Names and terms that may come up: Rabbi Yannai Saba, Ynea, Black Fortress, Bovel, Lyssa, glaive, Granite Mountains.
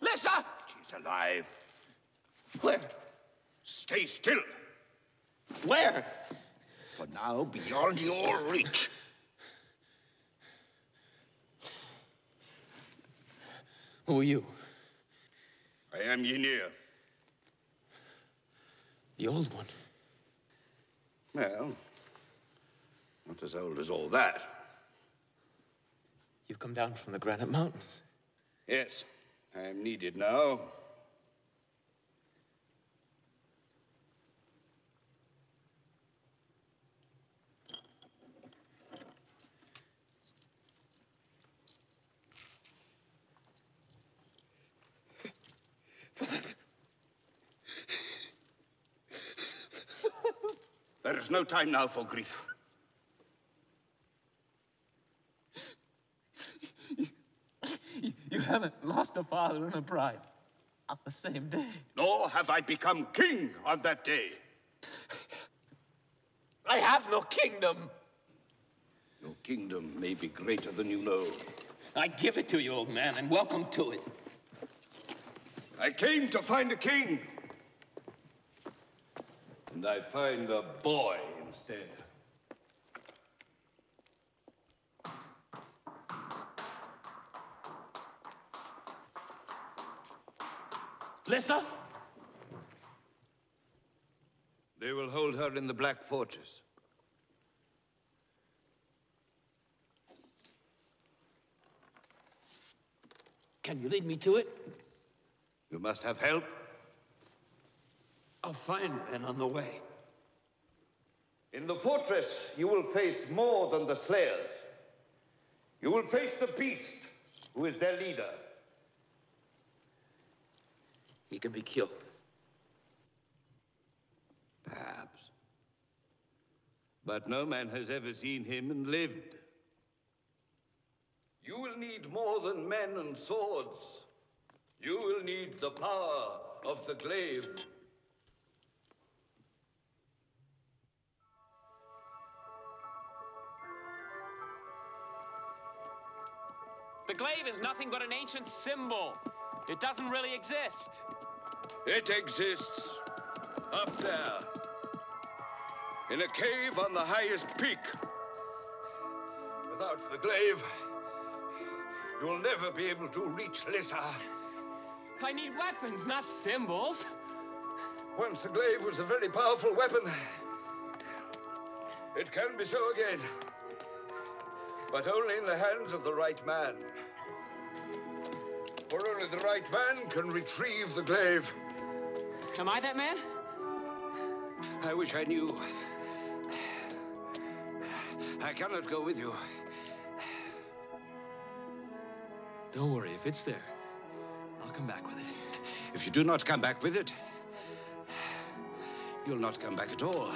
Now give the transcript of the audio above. Lyssa! She's alive. Where? Stay still. Where? For now, beyond your reach. Who are you? I am Ynea. The old one. Well, not as old as all that. You've come down from the Granite Mountains. Yes, I am needed now. There is no time now for grief. You haven't lost a father and a bride on the same day. Nor have I become king on that day. I have no kingdom. Your kingdom may be greater than you know. I give it to you, old man, and welcome to it. I came to find a king. And I find a boy instead. Lyssa? They will hold her in the Black Fortress. Can you lead me to it? You must have help. I'll find men on the way. In the fortress, you will face more than the slayers. You will face the beast, who is their leader. He can be killed. Perhaps. But no man has ever seen him and lived. You will need more than men and swords. You will need the power of the glaive. The glaive is nothing but an ancient symbol. It doesn't really exist. It exists up there, in a cave on the highest peak. Without the glaive, you will never be able to reach Lyssa. I need weapons, not symbols. Once the glaive was a very powerful weapon. It can be so again. But only in the hands of the right man. For only the right man can retrieve the glaive. Am I that man? I wish I knew. I cannot go with you. Don't worry, if it's there, I'll come back with it. If you do not come back with it, you'll not come back at all.